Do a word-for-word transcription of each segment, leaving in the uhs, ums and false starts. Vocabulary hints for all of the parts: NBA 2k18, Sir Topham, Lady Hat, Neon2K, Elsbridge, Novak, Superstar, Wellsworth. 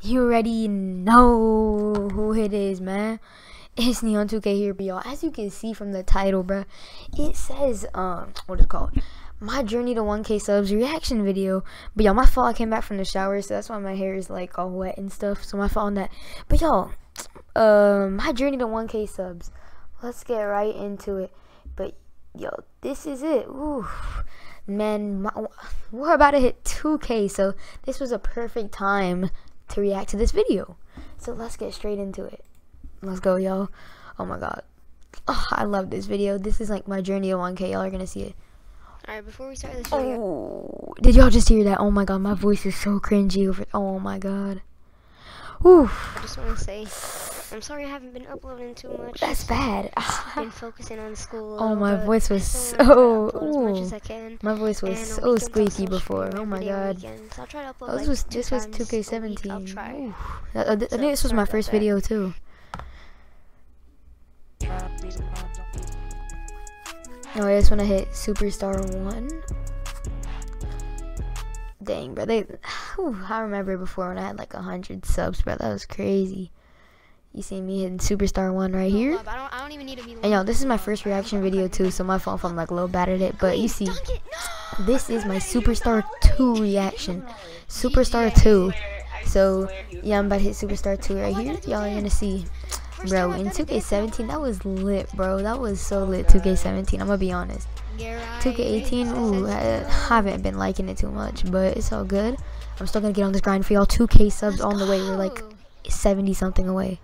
You already know who it is, man. It's Neon two K here, y'all. As you can see from the title, bruh, it says, um, what is it called? My Journey to one K Subs reaction video. But y'all, my fault, I came back from the shower, so that's why my hair is like all wet and stuff. So my fault on that. But y'all, um, my Journey to one K Subs. Let's get right into it. But yo, this is it. Ooh, man, my, we're about to hit two K, so this was a perfect time to react to this video. So let's get straight into it. Let's go, y'all. Oh my god. Oh, I love this video. This is like my journey to one K. Y'all are gonna see it. Alright, before we start this video. Oh, did y'all just hear that? Oh my god, my voice is so cringy over. Oh my god. Oof. I just wanna say, I'm sorry I haven't been uploading too much. That's bad. I've been focusing on school. Oh, my voice was so. Ooh. As much as I can. My voice was and so squeaky before. Oh my god. So I'll try to upload, oh, this like was this was two K seventeen. I'll try. I, I, I think this was my first video too. No, I just want to hit Superstar One. Dang, bro, they. Whew, I remember before when I had like a hundred subs, bro. That was crazy. You see me hitting Superstar One right here. I don't, I don't even need to be and y'all, this is my first reaction video too, so my fault if I'm like low bad at it. But you see, this is my Superstar Two reaction. Superstar Two. So yeah, I'm about to hit Superstar Two right here. Y'all are gonna see, bro. In two K seventeen, that was lit, bro. That was so lit. two K seventeen. I'm gonna be honest. two K eighteen. Ooh, I, I haven't been liking it too much, but it's all good. I'm still gonna get on this grind for y'all. two K subs on the way. We're like seventy something away.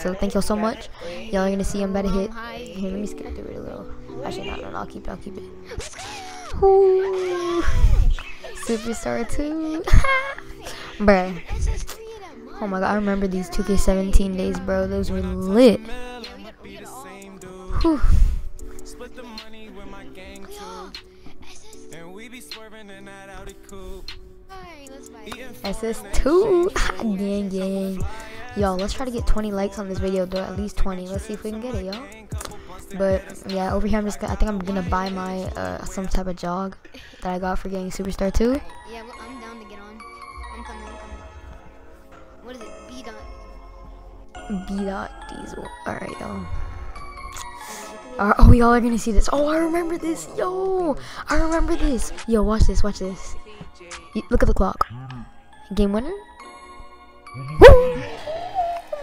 So thank y'all so much. Y'all are gonna see I'm about to hit. Here, let me skip through it a little. Actually, no, no, no, I'll keep it. I'll keep it. Ooh. Superstar two. Bruh. Oh my god, I remember these two K seventeen days, bro. Those were lit. Whew. S S two. Gang, gang. Y'all, let's try to get twenty likes on this video, though. At least twenty. Let's see if we can get it, y'all. But yeah, over here I'm just gonna, I think I'm gonna buy my uh some type of jog that I got for getting Superstar two. Yeah, well, I'm down to get on. I'm coming. I'm coming. What is it? B dot. B dot Diesel. All right, y'all. Uh, oh, y'all are gonna see this. Oh, I remember this, yo. I remember this. Yo, watch this. Watch this. You, look at the clock. Game winner. Woo!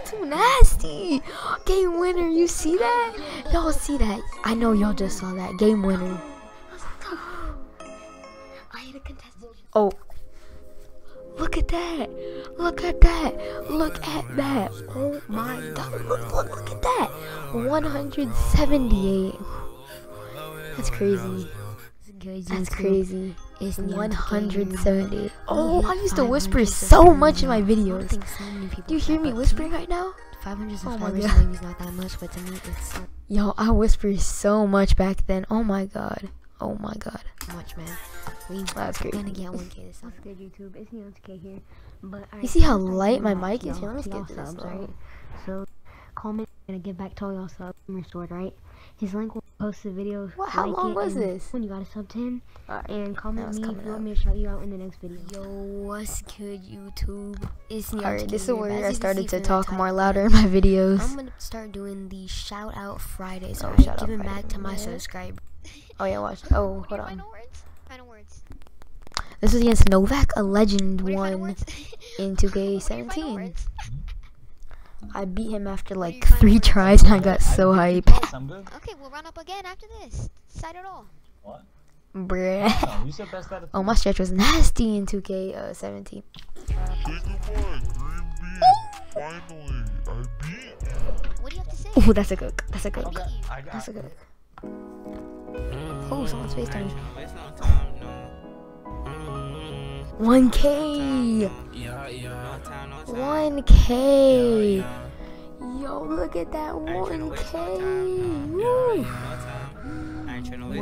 Too nasty. Game winner, you see that? Y'all see that? I know y'all just saw that. Game winner. Oh. Look at that. Look at that. Look at that. Oh my god. Look, look, look at that. one hundred seventy-eight. That's crazy. That's crazy. It's one hundred seventy. Oh, I used to whisper so much in my videos. Do you hear me whispering right now? five hundred subscribers is not that much, but to me it's. Yo, I whispered so much back then. Oh my god. Oh my god. Much, man. That's great. You see how light my mic is? Let's get subs, right? So, comment. Gonna give back to all y'all subs and restored, right? His link will post the video. What? How like long it, was this? When you got a sub to him, right, and comment me if you want me to shout you out in the next video. Yo, what's good, YouTube? It's Neon two K. Alright, this is where I started to talk more louder in my videos. I'm gonna start doing the shout out Fridays. So oh, I'm giving Friday, back to my subscribers. Oh yeah, watch. Oh, hold on. Final words. Final words. This was against Novak, a legend one in two K seventeen. I beat him after like three tries and I got so hype. Okay, we'll run up again after this. Decide it all. What? Bruh. Oh, my stretch was nasty in two K seventeen. What do you have to say? Oh, that's a cook. That's a cook. That's a cook. Oh, someone's FaceTime. one K. one K. Yo, look at that one K. Woo.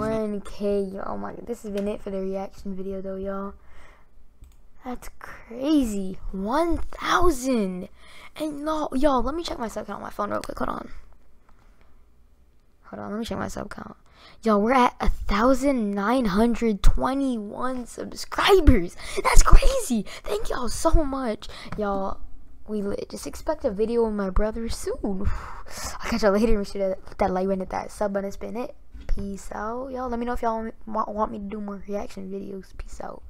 one K. Yo, oh my god, this has been it for the reaction video though, y'all. That's crazy. one thousand. And no, y'all, let me check my sub count on my phone real quick. Hold on. Hold on, let me check my sub count. Y'all, we're at one thousand nine hundred twenty-one subscribers. That's crazy. Thank y'all so much. Y'all, we lit. Just expect a video on my brother soon. I'll catch y'all later. Make sure to hit that like button, hit that sub button, spin it. Peace out, y'all. Let me know if y'all want me to do more reaction videos. Peace out.